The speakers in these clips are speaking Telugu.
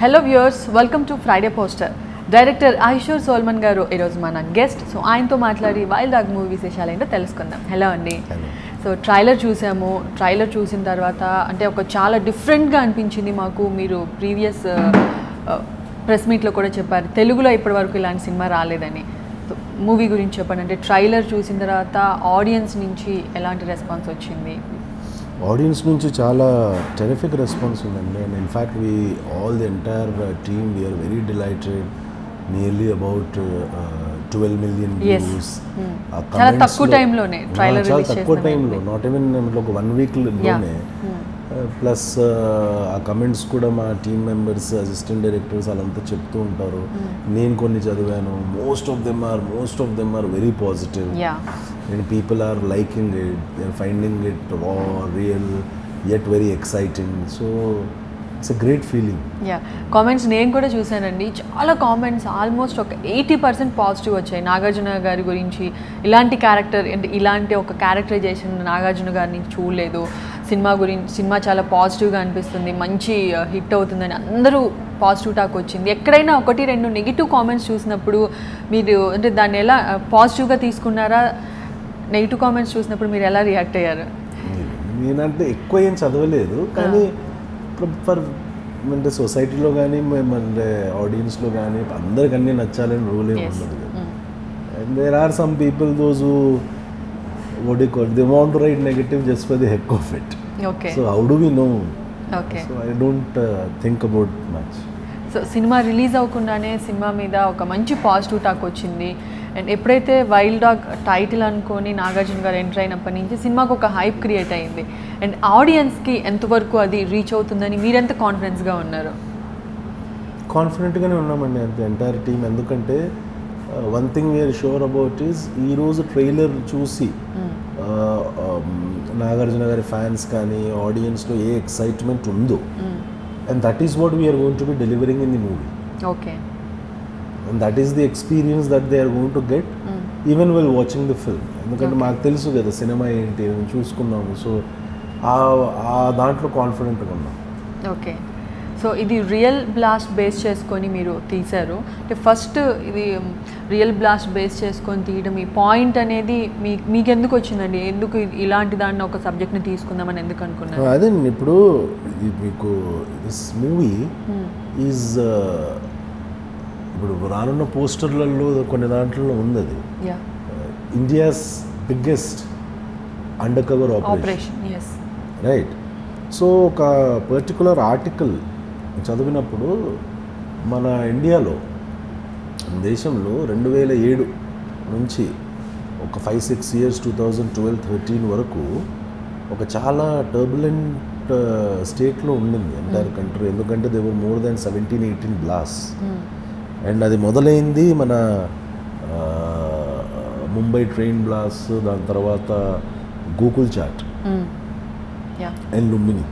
Hello viewers welcome to Friday poster director Ahishor Solomon గారు ఈ రోజు మన గెస్ట్ సో ఆయన తో మాట్లాడి వైల్డ్ డాగ్ మూవీ విశేషాలేంటో తెలుసుకుందాం. హలో అండి. సో ట్రైలర్ చూసాము. ట్రైలర్ చూసిన తర్వాత అంటే ఒక చాలా డిఫరెంట్ గా అనిపించింది మాకు. మీరు ప్రీవియస్ ప్రెస్ మీట్ లో కూడా చెప్పారు తెలుగులో ఇప్పటివరకు ఇలాంటి సినిమా రాలేదని. సో మూవీ గురించి చెప్పండి. అంటే ట్రైలర్ చూసిన తర్వాత ఆడియన్స్ నుంచి ఎలాంటి రెస్పాన్స్ వచ్చింది? ఆడియన్స్ నుంచి చాలా టెరిఫిక్ రెస్పాన్స్ ఉందండి. And in fact we all the entire team we are very delighted. nearly about 12 million views చాలా తక్కువ టైం లోనే ట్రైలర్ రిలీజ్ చేశారు. చాలా తక్కువ టైం లో not even like 1 week లోనే ప్లస్ ఆ కమెంట్స్ కూడా మా టీమ్ మెంబర్స్ అసిస్టెంట్ డైరెక్టర్స్ అలంతా చెప్తూ ఉంటారు. నేను కొన్ని చదివాను. Most of them are very positive and people are liking it, they are finding it raw, real yet very exciting. So it's a great feeling. Yeah, comments నేను కూడా చూసానండి. చాలా comments ఆల్మోస్ట్ ఒక 80% పాజిటివ్ వచ్చాయి. నాగార్జున గారి గురించి ఇలాంటి క్యారెక్టర్ అంటే ఇలాంటి ఒక క్యారెక్టరైజేషన్ నాగార్జున గారిని చూడలేదు. సినిమా గురించి సినిమా చాలా పాజిటివ్గా అనిపిస్తుంది, మంచి హిట్ అవుతుందని అందరూ పాజిటివ్ టాక్ వచ్చింది. ఎక్కడైనా ఒకటి రెండు నెగిటివ్ కామెంట్స్ చూసినప్పుడు మీరు అంటే దాన్ని ఎలా పాజిటివ్గా తీసుకున్నారా? నెగిటివ్ కామెంట్స్ చూసినప్పుడు మీరు ఎలా రియాక్ట్ అయ్యారు? నేనంటే ఎక్కువ ఏం చదవలేదు కానీ ఫర్ అంటే సొసైటీలో కానీ అంటే ఆడియన్స్లో కానీ అందరికన్నీ నచ్చాలని రూల్ ఏమి ఉండదు కదా. And there are some people those who what you call they want to write negative just for the heck of it. So how do we know? So I don't think about much. So cinema release అవ్వకుండానే సినిమా మీద ఒక మంచి పాజిటివ్ టాక్ వచ్చింది. అండ్ ఎప్పుడైతే వైల్డ్ డాగ్ టైటిల్ అనుకొని నాగార్జున గారు ఎంటర్ అయినప్పటి నుంచి సినిమాకు ఒక హైప్ క్రియేట్ అయింది. అండ్ ఆడియన్స్కి ఎంతవరకు అది రీచ్ అవుతుందని మీరెంత కాన్ఫిడెన్స్గా ఉన్నారు? కాన్ఫిడెంట్గానే ఉన్నామండి అంత ఎంటైర్ టీమ్. ఎందుకంటే one thing we are sure about is ఈరోజు ట్రైలర్ చూసి నాగార్జున గారి ఫ్యాన్స్ కానీ ఆడియన్స్లో ఏ ఎక్సైట్మెంట్ ఉందో and that is what we are going to be delivering in the movie. Okay. And that is the experience that they are going to get even while watching the film. Because నాకు తెలుసు కదా సినిమా ఏంటి చూసుకున్నాము. సో ఆ దాంట్లో కాన్ఫిడెంట్ గా ఉన్నాం. ఓకే. సో ఇది రియల్ బ్లాస్ట్ బేస్ చేసుకొని మీరు తీశారు. అంటే ఫస్ట్ ఇది రియల్ బ్లాస్ట్ బేస్ చేసుకొని తీయడం ఈ పాయింట్ అనేది మీకెందుకు వచ్చిందండి? ఎందుకు ఇలాంటి దాన్ని ఒక సబ్జెక్ట్ని తీసుకుందామని ఎందుకు అనుకున్నారు? అదే ఇప్పుడు మీకు దిస్ మూవీ ఈజ్ ఇప్పుడు రానున్న పోస్టర్లలో కొన్ని దాంట్లో ఉంది. అది India's biggest under cover operation right. So ఒక పర్టికులర్ ఆర్టికల్ చదివినప్పుడు మన ఇండియాలో దేశంలో 2007 నుంచి ఒక 5-6 ఇయర్స్ 2012-13 వరకు ఒక చాలా టర్బులెంట్ స్టేట్లో ఉండింది ఎంటైర్ కంట్రీ. ఎందుకంటే they were more than 17-18 blast. And అది మొదలైంది మన ముంబై ట్రైన్ బ్లాస్ట్, దాని తర్వాత Gokul Chat and Lumbini.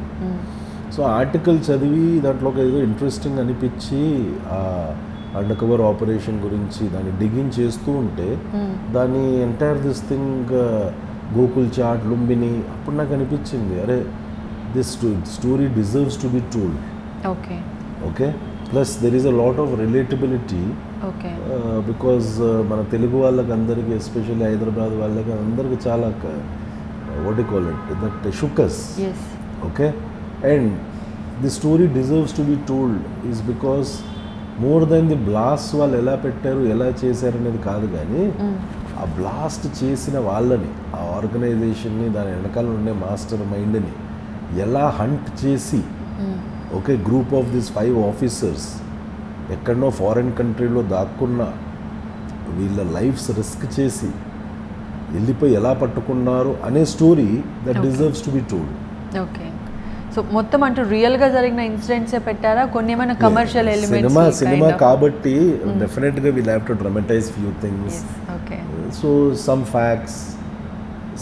So article చదివి దాంట్లో ఒక ఏదో ఇంట్రెస్టింగ్ అనిపించి అండర్ కవర్ ఆపరేషన్ గురించి దాన్ని డిగ్గింగ్ చేస్తూ ఉంటే దాని entire this thing Gokul Chat Lumbini అప్పుడు నాకు అనిపించింది అరే this story deserves to be told. Okay okay. Plus there is a lot of relatability because మన తెలుగు వాళ్ళకి అందరికీ ఎస్పెషల్లీ హైదరాబాద్ వాళ్ళకి అందరికీ చాలా what do you call it that shook us. Yes. Okay. And the story deserves to be told is because more than the blast వాళ్ళు ఎలా పెట్టారు ఎలా చేశారు అనేది కాదు కానీ ఆ బ్లాస్ట్ చేసిన వాళ్ళని ఆ ఆర్గనైజేషన్ని దాని వెనకాల ఉండే మాస్టర్ మైండ్ని ఎలా హంట్ చేసి okay group of this 5 officers ఎక్కడనో ఫారెన్ కంట్రీలో దాక్కున్న వీళ్ళ లైఫ్స్ రిస్క్ చేసి వెళ్ళిపోయి ఎలా పట్టుకున్నారు అనే story that deserves to be told. Okay. So మొత్తం అంటే రియల్గా జరిగిన ఇన్సిడెంట్సే పెట్టారా? కొన్ని ఏమైనా కమర్షియల్ ఎలిమెంట్స్ సినిమా కాబట్టి డెఫినెట్గా will have to dramatise few things. Okay. So some facts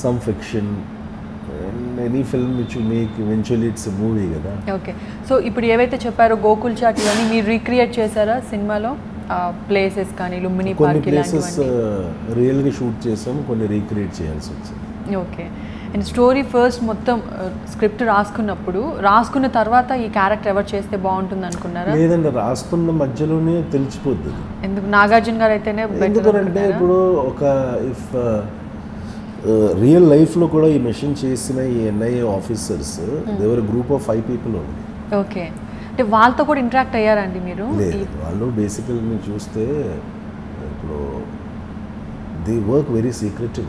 some fiction any film which you make eventually it's a movie కదా. ఓకే. సో ఇప్పుడు ఏవైతే చెప్పారో గోకుల్ చాట్ ఇవన్నీ మీరు రీక్రియేట్ చేశారా సినిమాలో? ప్లేసెస్ కానీ లుంబిని పార్క్ ఇలాంటివి ప్లేసెస్ రియల్గా షూట్ చేసాము, కొన్ని రీక్రియేట్ చేయాల్సి వచ్చింది. ఓకే. అండ్ స్టోరీ ఫస్ట్ మొత్తం స్క్రిప్ట్ రాసుకున్నప్పుడు రాసుకున్న తర్వాత ఈ క్యారెక్టర్ ఎవర్ చేస్తే బాగుంటుంది అనుకున్నారా? లేదండి, రాస్తున్న మధ్యలోనే తెలిసిపోతుంది. ఎందుకు నాగార్జున గారు అయితేనే బెటర్ అంటే ఇప్పుడు ఒక ఇఫ్ రియల్ లైఫ్ లో కూడా ఈ మెషిన్ చేసిన ఈ NIA officers they were group of 5 people. Okay, అంటే వాళ్ళతో కూడా ఇంటరాక్ట్ అయ్యారండి మీరు? వాళ్ళు బేసికల్లీ మీరు చూస్తే ఇప్పుడు they work very secretive.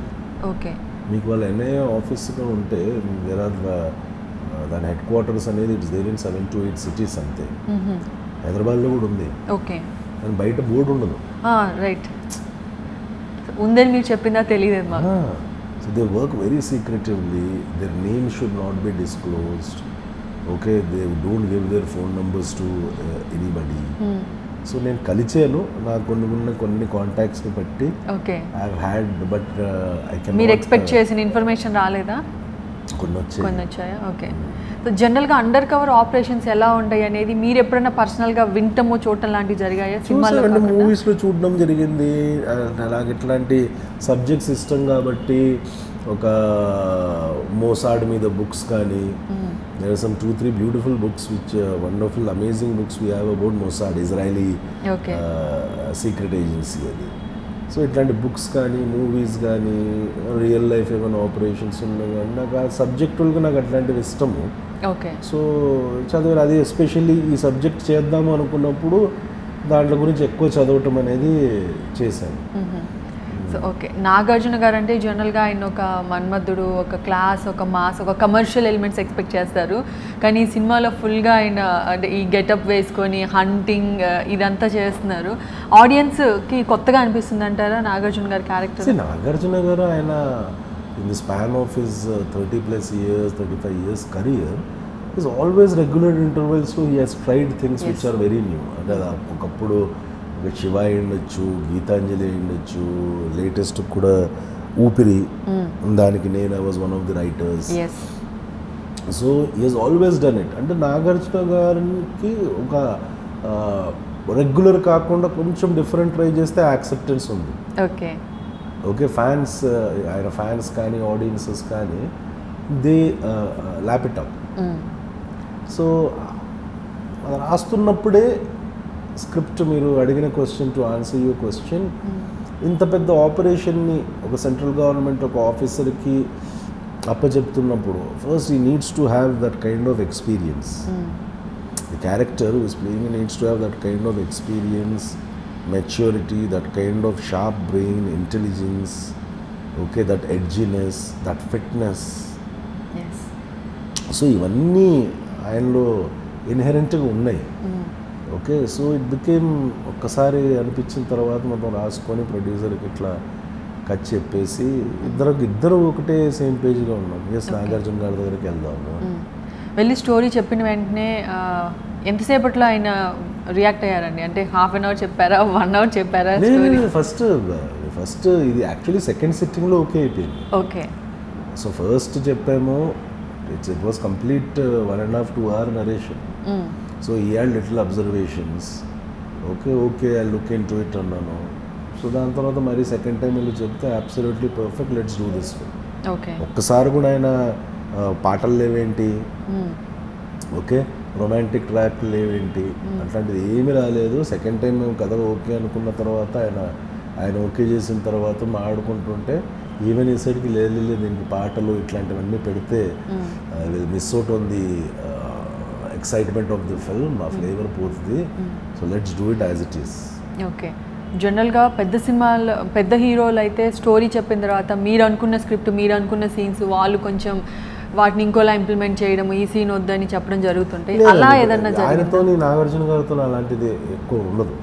Okay, మీకు వాళ్ళ NIA ఆఫీస్లో ఉంటే వేరే దాని హెడ్ క్వార్టర్స్ అనేది it's there in 7 to 8 cities అంతే. హైదరాబాద్లో కూడా ఉంది. ఓకే, దాని బయట బోర్డు ఉండదు. రైట్, ఉందని మీరు చెప్పిందా తెలియదు. So they work very secretively, their name should not be disclosed. Okay, they don't give their phone numbers to anybody. So నేను కలిచాను, నాకు కొన్ని కాంటాక్ట్స్ ని పట్టి. Okay, I had but I can మీరు ఎక్స్పెక్ట్ చేసిన ఇన్ఫర్మేషన్ రాలేదా? కొన్ని వచ్చాయా? Okay, సో జనరల్ గా అండర్ కవర్ ఆపరేషన్స్ ఎలా ఉంటాయి అనేది మీరు ఎప్పుడైనా పర్సనల్ గా వింటమో చూడటం లాంటివి జరిగాయా? సినిమాలో మూవీస్ లో చూడడం జరిగింది. అలాగే ఇట్లాంటి సబ్జెక్ట్ సిస్టమ్ కాబట్టి ఒక మోసాడ్ మీద బుక్స్ కానీ there are some 2-3 beautiful books which wonderful amazing books we have about Mossad, Israeli secret agency. So itlanti books gaani, movies gaani, real life even operations unna gaanaka subjectual ga naku atlanti system. Okay, so chadavara adi especially ee subject cheddam anukunnappudu daantlo gurinchi ekko chadavatam anedi chesanu. Okay, Nagarjuna గారు అంటే జనరల్గా ఆయన ఒక మన్మధుడు, ఒక క్లాస్, ఒక మాస్, ఒక కమర్షియల్ ఎలిమెంట్స్ ఎక్స్పెక్ట్ చేస్తారు. కానీ ఈ సినిమాలో ఫుల్గా ఆయన అంటే ఈ గెటప్ వేసుకొని హంటింగ్ ఇదంతా చేస్తున్నారు. ఆడియన్స్కి కొత్తగా అనిపిస్తుంది అంటారా నాగార్జున గారి క్యారెక్టర్? నాగార్జున గారు ఆయన in the span of his 35 years career is always regular ఇంటర్వెల్స్లో he has tried things which are very new. అంటే ఒకప్పుడు శివ అయ్యుండొచ్చు, గీతాంజలి అయ్యుండొచ్చు, లేటెస్ట్ కూడా ఊపిరి, దానికి నేను I was one of the writers. So he has always done it. అంటే నాగార్జున గారికి ఒక రెగ్యులర్ కాకుండా కొంచెం డిఫరెంట్ ట్రై చేస్తే యాక్సెప్టెన్స్ ఉంది. ఓకే, ఓకే, ఫ్యాన్స్ ఆయన ఫ్యాన్స్ కానీ ఆడియన్సెస్ కానీ they lap it up. So రాస్తున్నప్పుడే స్క్రిప్ట్ మీరు అడిగిన question to answer your question, ఇంత పెద్ద ఆపరేషన్ని ఒక సెంట్రల్ గవర్నమెంట్ ఒక ఆఫీసర్కి అప్పచెప్తున్నప్పుడు first he needs to have that kind of experience. The character is playing needs to have that kind of experience, maturity, that kind of sharp brain, intelligence, okay, that edginess, that fitness. So ఇవన్నీ ఆయనలో ఇన్హెరెంట్గా ఉన్నాయి. ఓకే, సో ఇట్ బికేమ్ ఒక్కసారి అనిపించిన తర్వాత మనం రాసుకొని ప్రొడ్యూసర్కి ఇట్లా కట్ చెప్పేసి ఇద్దరు ఒకటే సేమ్ పేజ్గా ఉన్నాం. ఎస్, నాగార్జున గారి దగ్గరికి వెళ్దాము. వెళ్ళి స్టోరీ చెప్పిన వెంటనే ఎంతసేపట్లో ఆయన రియాక్ట్ అయ్యారండి? అంటే హాఫ్ అన్ అవర్ చెప్పారా, 1 hour చెప్పారా? ఫస్ట్ ఇది యాక్చువల్లీ సెకండ్ సిట్టింగ్లో ఓకే అయిపోయింది. ఓకే, సో ఫస్ట్ చెప్పాము it was complete 1.5 to 2 hour narration. So he had little observations. Okay, okay, I look into it అన్నాను. సో దాని తర్వాత మరి సెకండ్ టైం వెళ్ళి చెప్తే absolutely perfect, let's do this. Okay, ఒక్కసారి కూడా ఆయన పాటలు లేవేంటి, ఓకే, రొమాంటిక్ ట్రాక్లు లేవేంటి, అట్లాంటిది ఏమీ రాలేదు. సెకండ్ టైం మేము కథ ఓకే అనుకున్న తర్వాత ఆయన ఓకే చేసిన తర్వాత మా ఆడుకుంటుంటే ఈవెన్ ఈ సైడ్కి లేదు లేదు దీనికి పాటలు ఇట్లాంటివన్నీ పెడితే will miss out on the excitement of the film, of flavor పోతుంది. So let's do it as it is. Okay, general గా పెద్ద సినిమాలు పెద్ద హీరోలు అయితే స్టోరీ చెప్పిన తర్వాత మీరు అనుకున్న స్క్రిప్ట్, మీరు అనుకున్న సీన్స్ వాళ్ళు కొంచెం వాటిని ఇంకోలా ఇంప్లిమెంట్ చేయడం, ఈ సీన్ వద్దని చెప్పడం జరుగుతుంటాయి. అలా ఏదన్నా ఆయనతో నాగార్జున గారితో అలాంటిది ఎక్కువ ఉండదు.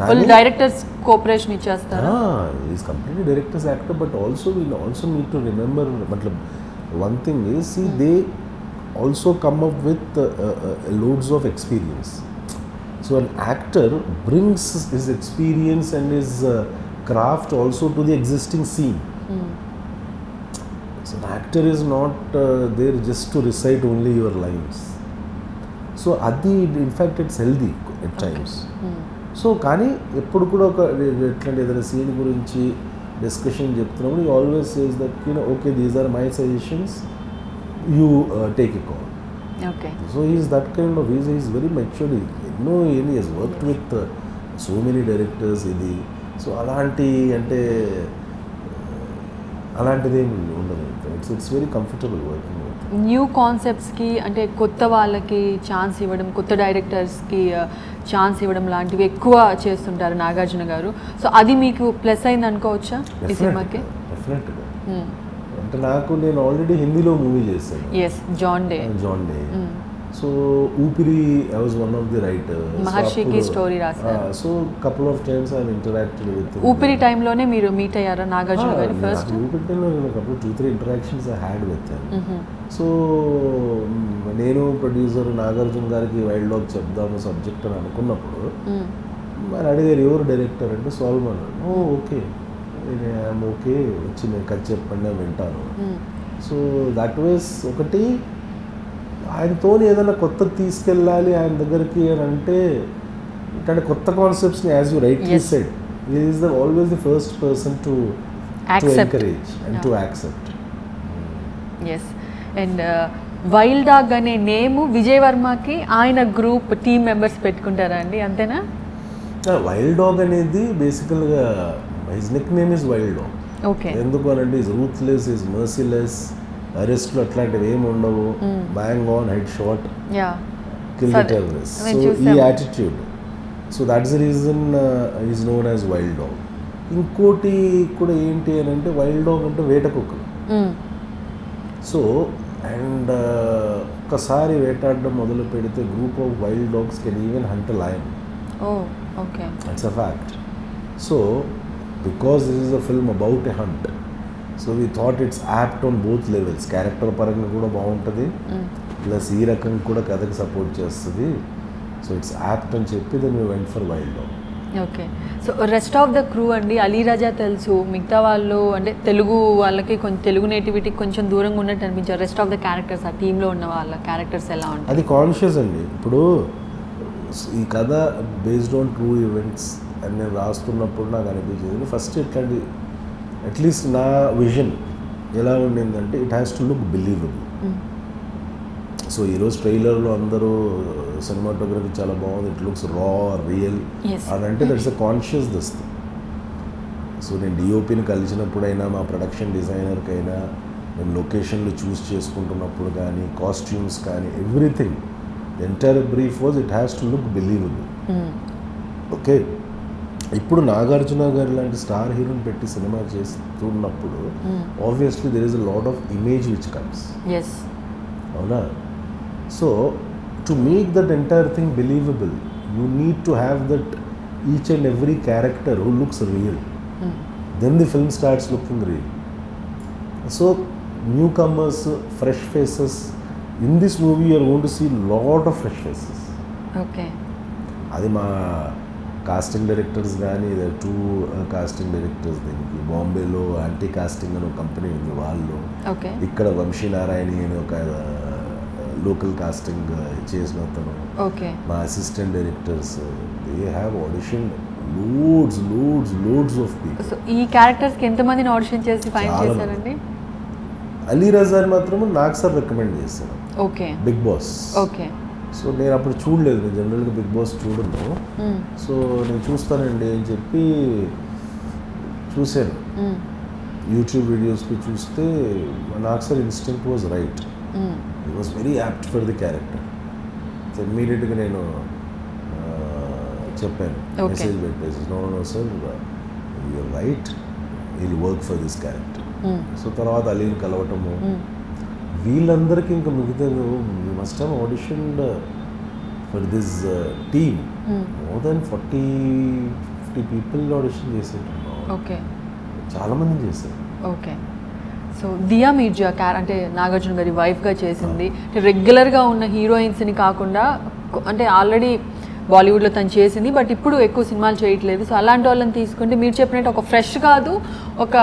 కానీ డైరెక్టర్స్ కోఆపరేషన్ ఇచ్చేస్తారు. Is completely directors actor but also we also need to remember matlab one thing is see they also come up with loads of experience. So an actor brings his experience and his craft also to the existing scene. So an actor is not there just to recite only your lines. So adi in fact it's healthy at times. So kani eppudu kuda oka etlante edana scene gurinchi discussion jib, nobody always says that, you know, okay, these are my suggestions, you take a call. Okay. So he is that kind of, he is very mature. He has worked with so many directors. So it's very comfortable working with. New concepts की अंटे कोत्ता वाला की chance ही वड़म कोत्ता directors की chance ही वड़म लांटी वे कुआ अच्छे सुन्दर नागार्जुन गारू so आदि मी को plus आई नन को अच्छा इसीमा के different अंटे नाको ने already हिंदी लो movie जैसे yes John Day so Upiri I was one of the writers महर्षि की story रास्ता so couple of times I have interacted with Upiri time लो ने मेरो meet यारा नागार्जुन गारू first Upiri time लो ने couple 2-3 interactions I had with him. So, Nenu producer Nagarjuna Gariki Wild Dog Chabdama subject and Anakunapur. I had a river director and Solomon. Oh, okay. I am okay. Chine Kachep and Ventano. So, that was okay. I told you that Kotta Tiskelali and the Gariki and Ante kind of Kotta concepts, as you rightly said, he is always the first person to encourage and to accept. Yes. And Wild Dog अने name Vijay Varma की आयना group team members पेट कुंडरांडी अंतेना? ना Wild Dog अने दी basically his nickname is Wild Dog. Okay. Indu को अने is ruthless, is merciless, arrest लो अटलांटे एम उन्ना वो bang on, headshot, kill the terrorists. So he attitude. So that's the reason he is known as Wild Dog. इंकोटी कोडे एंटे अने Wild Dog अंटे वेट कुकल. So and kasari vetadam modalu pedithe group of wild dogs can even hunt a lion. Oh, okay. That's a fact. So because this is a film about a hunt, so we thought it's apt on both levels. Character paranga kuda baaguntadi plus ee rakam kuda kadaki support chestadi, so it's apt ani cheppi then we went for Wild Dog. Okay. So rest of the crew अंडी अली राजा तेलसो मिक्ता वालो अंडे तेलुगु वाला के कौन तेलुगु नेटिविटी कौनचन दूरंग उन्हें टर्मी जो rest of the characters आ टीम लो उन्ना वाला characters ऐला उन्हें अधिक conscious अंडी पुरो इकादा based on true events अन्य रास्तों ना पुरना गाने भी चीज़ ने first इटली at least ना vision येला उन्हें अंडे it has to look believable. So heroes trailer low अंदरो cinematography chala bagundi, it looks raw, real. Yes. And until that's a conscious this thing. So then DOP ni kalichina pudaina, ma production designer kaina, then location lo choose cheskuntunnapudu gaani, costumes gaani, everything. The entire brief was it has to look believable. Okay. Ippudu Nagarjuna garu laanti star hero ni petti cinema chestunnapudu obviously there is a lot of image which comes. Yes. Avuna. So to make that entire thing believable, you need to have that each and every character who looks real. Then the film starts looking real. So newcomers, fresh faces. In this movie, you are going to see lot of fresh faces. Okay. Adi ma casting directors gaani, there are two casting directors. Then Bombay lo anti casting ano company undi vallu. Okay. Ikkada Vamshi Narayani ano kada local casting okay. My assistant directors, they have auditioned loads of people. So, these characters, how many auditions did you find? Ali Razar Matramu, Naksar recommended. Okay. Big Boss. Okay. So, I didn't see it, generally Big Boss didn't see it. So, I chose it and I chose it. YouTube videos, Naksar instinct was right. He was very apt for the character. So immediately I message back, no sir, you are right, he will work for this character. So Tarawad Ali in Kalavatamu, we must have auditioned for this team. More than 40-50 people auditioned. Okay. Chalamani Jason. Okay. So Diya Mirza అంటే నాగార్జున గారి వైఫ్ గా చేసింది అంటే రెగ్యులర్ గా ఉన్న హీరోయిన్స్ ని కాకుండా అంటే ఆల్రెడీ బాలీవుడ్ లో తను చేసింది బట్ ఇప్పుడు ఎక్కువ సినిమాలు చేయట్లేదు సో అలాంటి వాళ్ళని తీసుకుంటే మీరు చెప్పినట్టు ఒక ఫ్రెష్ కాదు ఒక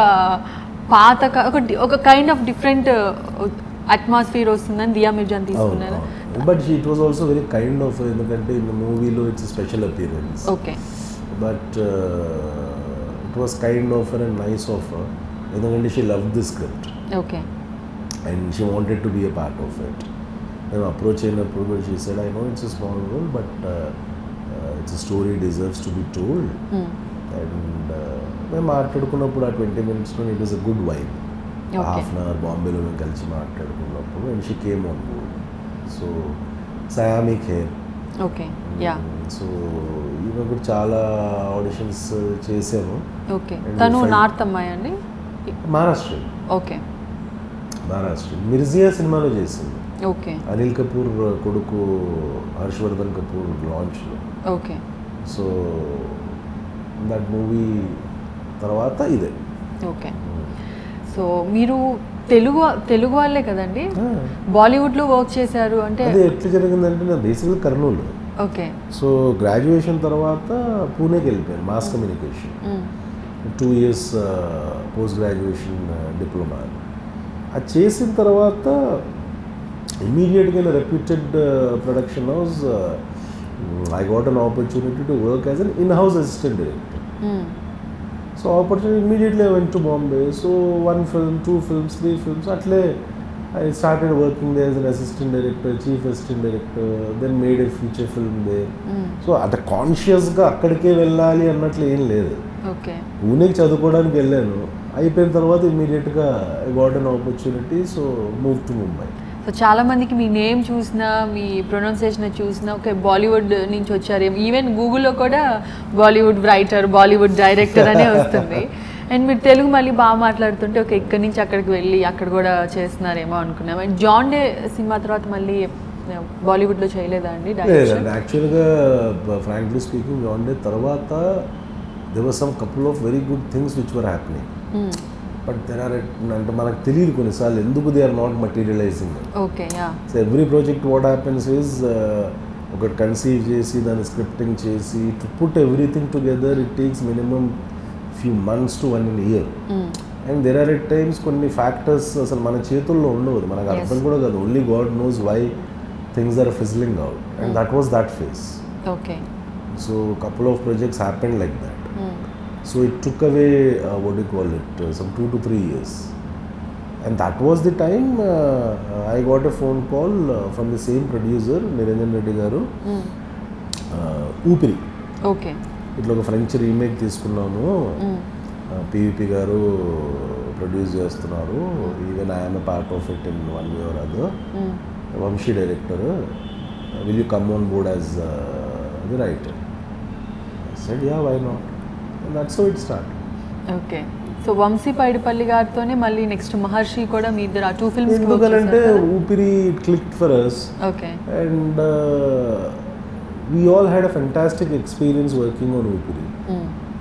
పాత ఒక కైండ్ ఆఫ్ డిఫరెంట్ అట్మాస్ఫియర్ వస్తుందని దియా మిర్జాని తీసుకున్నారు but it was also very kind of ఎందుకంటే ఇన్ మూవీలో it's special appearance okay but it was kind of her and nice of her. Then she loved the script. Okay. And she wanted to be a part of it. Then approaching her, she said, "I know it's a small role, but it's a story deserves to be told." And I maatladukunnappudu at 20 minutes it was a good vibe. Okay. Half an hour Bombay lo kalisi maatladukunnappudu and she came on board. So Siamic hair. Okay. Yeah. So even kuda chaala auditions chesamo. Okay. Tanu North ammayi andi Maharashtra. Okay. Maharashtra Mirziya cinema lo chesindi. Okay. Anil Kapoor koduku Harshvardhan Kapoor launch lo. Okay. So that movie tarvata ide. Okay. So meeru Telugu వాళ్ళే కదండి బాలీవుడ్ లో వర్క్ చేశారు అంటే అది ఎట్లా జరిగిందంటే నా బేసికల్ కర్నూలు. ఓకే. సో గ్రాడ్యుయేషన్ తర్వాత పూణేకి వెళ్ళిపోయాను mass communication 2 years post graduation diploma అది చేసిన తర్వాత ఇమిడియట్ గా reputed production house I got an opportunity to work as an in-house assistant director. So opportunity immediately I went to Bombay. So one film, two films, three films. Atle I started working there as an assistant director, chief assistant director. Then made a feature film there. So at the conscious ga akkadike vellali annatle em ledhu. Okay. Uneki chadukodaniki vellanu. Ayipoyin tarvata immediately ga I got an opportunity, so moved to Mumbai. So చాలామందికి మీ నేమ్ చూసినా మీ ప్రొనౌన్సియేషన్ చూసినా ఓకే బాలీవుడ్ నుంచి వచ్చారు ఈవెన్ గూగుల్లో కూడా బాలీవుడ్ రైటర్ బాలీవుడ్ డైరెక్టర్ అనే వస్తుంది అండ్ మీరు తెలుగు మళ్ళీ బాగా మాట్లాడుతుంటే ఓకే ఇక్కడి నుంచి అక్కడికి వెళ్ళి అక్కడ కూడా చేస్తున్నారేమో అనుకున్నాం అండ్ జాన్ డే సినిమా తర్వాత మళ్ళీ బాలీవుడ్లో చేయలేదా అండి డైరెక్షన్ యాక్చువల్గా ఫ్రాంక్లీ స్పీకింగ్ జాన్ డే తర్వాత there were some couple of very good things which were happening but there are అంటే మనకు తెలియదు కొన్నిసార్లు ఎందుకు they are not materializing. Okay. Yeah. So every project what happens is ఒకటి కన్సీవ్ చేసి దాన్ని స్క్రిప్టింగ్ చేసి to put everything together it takes minimum few months to 1 year. And there are at times కొన్ని ఫ్యాక్టర్స్ అసలు మన చేతుల్లో ఉండవు మనకు అర్థం కూడా కాదు only God knows why things are fizzling out and that was that phase. Okay. So couple of projects happen like that. So it took away what do you call it some 2 to 3 years, and that was the time I got a phone call from the same producer Narendra Reddy garu. Upiri. Okay. Itlo oka French remake teeskunnanu. P V P garu produce chestunnaru, even I am a part of it in one way or other. Vamshi director, will you come on board as the writer? I said yeah, why not? And that's how it started. Okay. So Vamsi Paidipalli garitone malli next Maharshi kuda mee iddaru aa 2 films ki work chesarante Upiri clicked for us. Okay. And we all had a fantastic experience working on Upiri.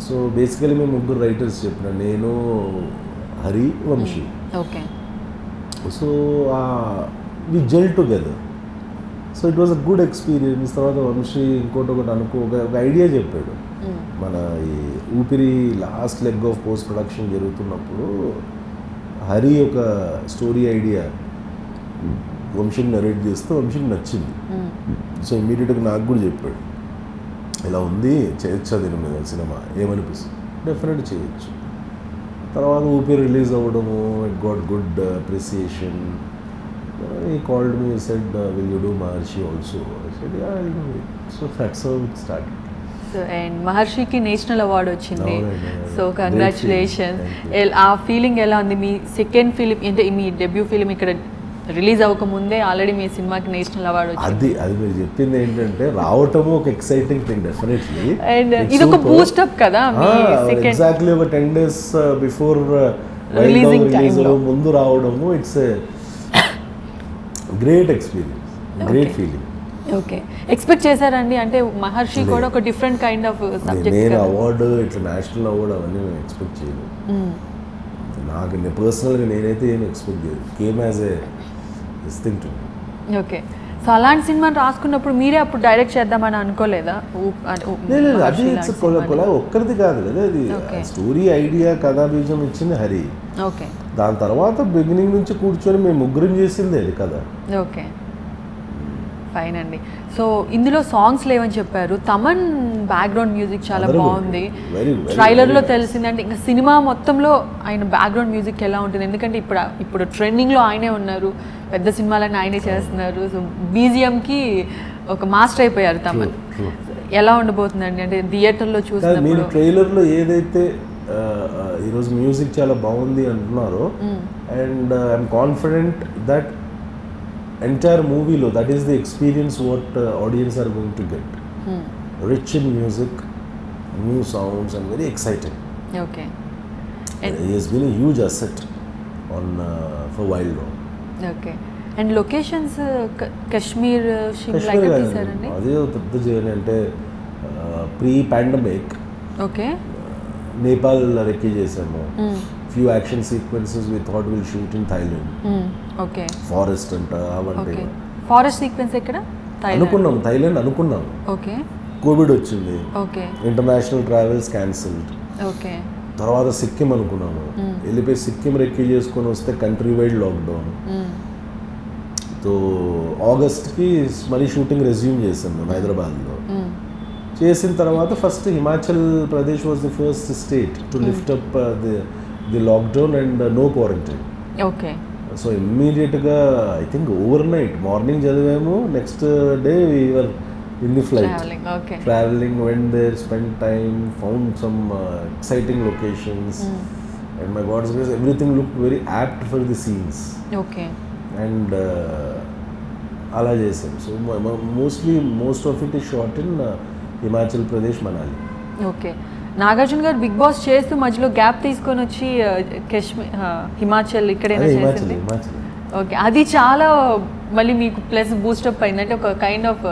So basically మేము ముగ్గురు writers చెప్పినా నేను Hari Vamsi. Okay. So we gelled together. So it was a good experience. తర్వాత వంశీ ఇంకోటి ఒక ఐడియా చెప్పాడు మన ఈ Oopiri last leg of post production జరుగుతున్నప్పుడు హరి ఒక స్టోరీ ఐడియా వంశీని నరేట్ చేస్తే వంశీకి నచ్చింది. సో ఇమీడియట్గా నాకు కూడా చెప్పాడు ఇలా ఉంది చేయొచ్చా దీని మీద సినిమా ఏమనిపిస్తుంది డెఫినెట్ చేయొచ్చు. తర్వాత ఊపిరి రిలీజ్ అవ్వడము it got good appreciation. He called me, he said will you do Maharshi also? I said yeah, I'll do it. So that's how it started. So and Maharshi ki national award ochindi. So congratulations. A feeling ela undi mee second film ante mee debut film ikkada release avakamunde already mee cinema ki national award ochindi. Adi meer cheppindi entante raavatamu ok exciting thing definitely. And idu oka boost up kada mee second exactly over 10 days before releasing time lo mundu raavadamu it's a great experience. Great. Okay. Feeling. Okay. Expect chesarandi ante Maharshi kuda oka different kind of subject kada nenu award it's a national award avani expect cheyadu. Naaku personally nenaithe em expect cheyadu came as a distinct to me. Okay. So అలాంటి సినిమా రాసుకున్నప్పుడు మీరే అప్పుడు డైరెక్ట్ చేద్దామని అనుకోలేదా? లేదు అది కొల ఒక్కరిది కాదు కదా అది స్టోరీ ఐడియా కథా బీజం ఇచ్చింది హరి. ఓకే. దాని తర్వాత బిగినింగ్ నుంచి కూర్చొని మేము ముగ్గురం చేసింది అది కదా. ఓకే. ఫైన్ అండి. సో ఇందులో సాంగ్స్ లేవని చెప్పారు, తమన్ బ్యాక్గ్రౌండ్ మ్యూజిక్ చాలా బాగుంది, ట్రైలర్లో తెలిసిందంటే ఇంకా సినిమా మొత్తంలో ఆయన బ్యాక్గ్రౌండ్ మ్యూజిక్ ఎలా ఉంటుంది, ఎందుకంటే ఇప్పుడు ట్రెండింగ్లో ఆయనే ఉన్నారు, పెద్ద సినిమాలన్నీ ఆయనే చేస్తున్నారు. సో బీజిఎంకి ఒక మాస్టర్ అయిపోయారు తమన్. ఎలా ఉండబోతుందండి అంటే థియేటర్లో చూసినప్పుడు? ట్రైలర్లో ఏదైతే ఈరోజు మ్యూజిక్ చాలా బాగుంది అంటున్నారు, and I'm confident that entire మూవీలో that is the experience what audience are going to get. Rich in music, new sounds and very exciting. Okay, he has been a huge asset on for Wild Dog. Okay, and locations Kashmir, Shimla కట్టేసారండి. అదే పెద్ద జర్నీ అంటే pre pandemic. Okay, Nepal recce చేసాము. Few action sequences we thought will shoot in Thailand. Okay, forest అంట అవంటే. ఫారెస్ట్ సీక్వెన్స్ ఎక్కడ? థైలాండ్ అనుకున్నాం, థైలాండ్ అనుకున్నాం. ఓకే, కోవిడ్ వచ్చింది. Okay, international travels cancelled. Okay, తర్వాత సిక్కిం అనుకున్నాము, వెళ్ళిపోయి సిక్కిం రెక్కి చేసుకొని వస్తే కంట్రీ వైడ్ లాక్డౌన్. సో ఆగస్ట్కి మళ్ళీ షూటింగ్ రెజ్యూమ్ చేసాం మేము హైదరాబాద్లో. చేసిన తర్వాత first Himachal Pradesh was the first state to lift up the lockdown and no quarantine. Okay, so ఇమ్మీడియట్గా I think over night morning చదివాము, next day we were in the flight travelling, went there, spend time, found some exciting locations, and my God's grace everything look very apt for the scenes. Okay, and అలా చేసాం. So most of it is shot in Himachal Pradesh, Manali. Okay, Nagarjuna గారు బిగ్ బాస్ చేస్తూ మధ్యలో గ్యాప్ తీసుకొని వచ్చి కాశ్మీర్, హిమాచల్ ఇక్కడైనా చేసింది. ఓకే, అది చాలా మళ్ళీ మీకు ప్లస్ బూస్టప్ అయింది, అంటే ఒక కైండ్ ఆఫ్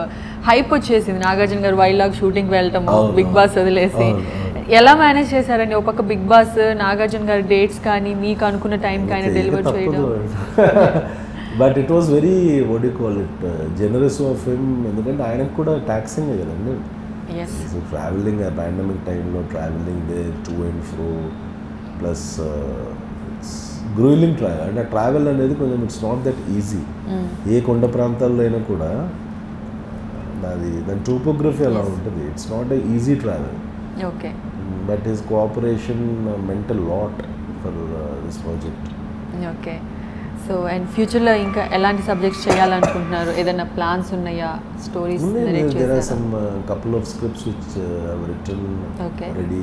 హైప్ వచ్చేసింది. నాగార్జున గారు వైల్డ్ డాగ్ షూటింగ్కి వెళ్ళటము బిగ్ బాస్ వదిలేసి ఎలా మేనేజ్ చేశారండి? ఒక పక్క బిగ్ బాస్, నాగార్జున గారి డేట్స్ కానీ మీకు అనుకున్న టైం కానీ డెలివర్ చేయడం. But it was very what you call it generous of him, ఎందుకంటే ఆయనకు కూడా టాక్సింగ్ కదండి. సో ట్రావెలింగ్ ఆ పాండమిక్ టైంలో, travelling there to and fro, plus gruelling travel. అంటే ట్రావెల్ అనేది కొంచెం ఇట్స్ నాట్ దట్ ఈజీ. ఏ కొండ ప్రాంతాల్లో అయినా కూడా దాని టోపోగ్రఫీ అలా ఉంటుంది, it's not a easy travel. Okay, but his cooperation meant a lot for this project. Okay, so and ఫ్యూచర్లో ఇంకా ఎలాంటి సబ్జెక్ట్స్ చేయాలనుకుంటున్నారు? ఏదైనా ప్లాన్స్ ఉన్నాయా? Stories there are some couple of scripts which have written ready.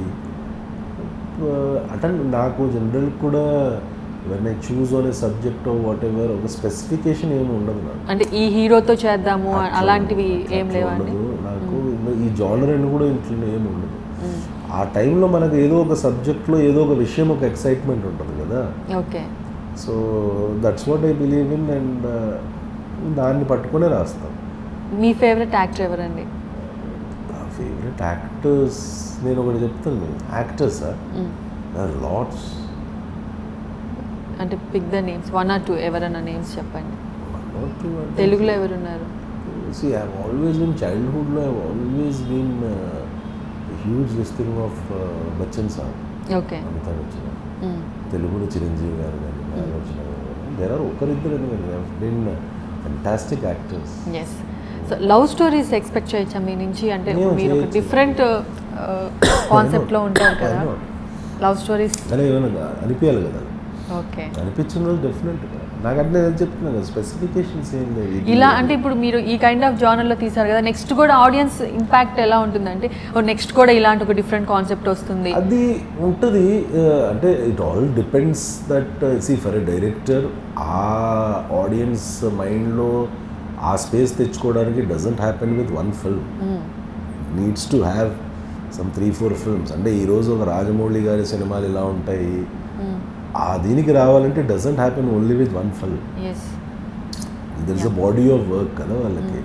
అటెండ్ నాకు జనరల్ కూడా when I choose on a subject or what ever ఒక స్పెసిఫికేషన్ ఏమి ఉండదు నాకు. అంటే ఈ హీరోతో చేద్దాము అలాంటివి ఏం లేవండి నాకు. ఈ జానర్ అని కూడా ఇంట్లో ఏమి ఉండదు. ఆ టైంలో మనకు ఏదో ఒక సబ్జెక్ట్లో ఏదో ఒక విషయం, ఒక ఎక్సైట్మెంట్ ఉంటుంది కదా. Okay, so that's what I believe in, and దాన్ని పట్టుకునే రాస్తాం. మీ ఫేవరెట్ యాక్టర్ ఎవరండి? నా ఫేవరెట్ యాక్టర్స్ నేను ఒకటి చెప్తాను. యాక్టర్సా? లాట్స్. అంటే pick the names, one or two ఎవరైనా నేమ్స్ చెప్పండి. తెలుగులో ఎవరున్నారు? See, I have always been childhood lo I have always been huge listening of Bachchan sir. Okay, Amitabh Bachchan, Telugu lo Chiranjeevi garu garu, there are okkariddare they have been fantastic actors. Yes, so love stories expect cheyacha me nunchi, ante meer oka different concept lo untaru kada love stories ale evana anipiyali kada. Okay, అనిపించిన డెఫినెట్ నాకు అట్లా చెప్తున్నా కదా, స్పెసిఫికేషన్స్ ఏం లేదు ఇలా. అంటే ఇప్పుడు మీరు ఈ కైండ్ ఆఫ్ జానర్లో తీసారు కదా, నెక్స్ట్ కూడా ఆడియన్స్ ఇంపాక్ట్ ఎలా ఉంటుందంటే నెక్స్ట్ కూడా ఇలాంటి ఒక డిఫరెంట్ కాన్సెప్ట్ వస్తుంది అది ఉంటుంది. అంటే it all depends that see for a director ఆ ఆడియన్స్ మైండ్లో ఆ స్పేస్ తెచ్చుకోవడానికి doesn't happen with one film. Needs to have some 3-4 films. అంటే ఈరోజు ఒక రాజమౌళి గారి సినిమాలు ఇలా ఉంటాయి, ఆ దీనికి రావాలంటే doesn't happen only with one film. There is a body of work కదా వాళ్ళకి.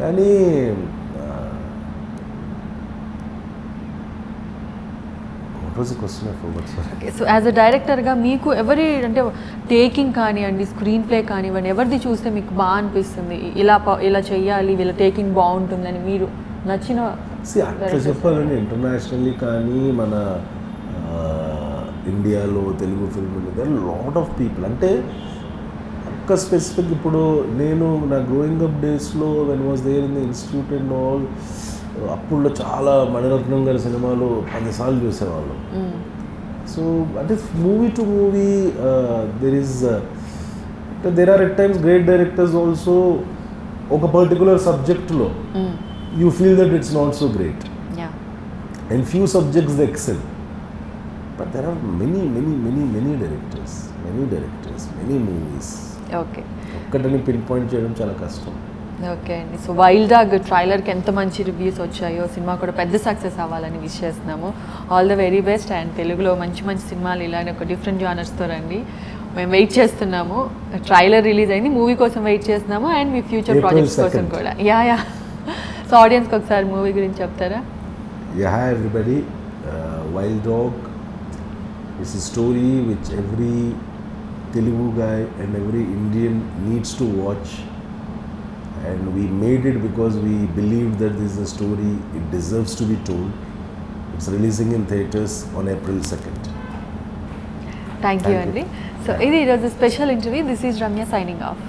కానీ సో యాజ్ అ డైరెక్టర్గా మీకు ఎవరి అంటే టేకింగ్ కానివ్వండి, స్క్రీన్ ప్లే కానివ్వండి, ఎవరిది చూస్తే మీకు బాగా అనిపిస్తుంది, ఇలా చెయ్యాలి, వీళ్ళ టేకింగ్ బాగుంటుందని మీరు నచ్చిన? అట్లా చెప్పాలండి ఇంటర్నేషనల్లీ కానీ మన ఇండియాలో Telugu film there are lot of people. అంటే ఒక్క స్పెసిఫిక్ ఇప్పుడు నేను నా గ్రోయింగ్ అప్ డేస్లో when was there in the institute and all అప్పుల్లో చాలా మణిరత్నం గారి సినిమాలు 10 సార్లు చూసేవాళ్ళం. సో అంటే movie to movie there are at times great directors also ఒక పర్టికులర్ సబ్జెక్ట్లో you feel that it's not so great and few subjects they excel. But there are many directors, many movies. Okay. Okkatani pinpoint cheyadam chala kashtam. Okay and so Wild Dog trailer ki enta manchi reviews vachayo cinema kuda pedda success avalani wish chestunnamu. All the very best and Telugulo manchi manchi cinemalu ilane oka different genres tho randi. మేము వెయిట్ చేస్తున్నాము. ట్రైలర్ రిలీజ్ అయింది, మూవీ కోసం వెయిట్ చేస్తున్నాము అండ్ మీ ఫ్యూచర్ ప్రాజెక్ట్స్ కోసం కూడా. యా యా సో ఆడియన్స్ కి ఒకసారి మూవీ గురించి చెప్తారా? Yeah, hi everybody. Wild Dog is a story which every Telugu guy and every Indian needs to watch, and we made it because we believe that this is a story it deserves to be told. It's releasing in theatres on April 2nd. Thank you, Andy. So, this is a special interview. This is Ramya signing off.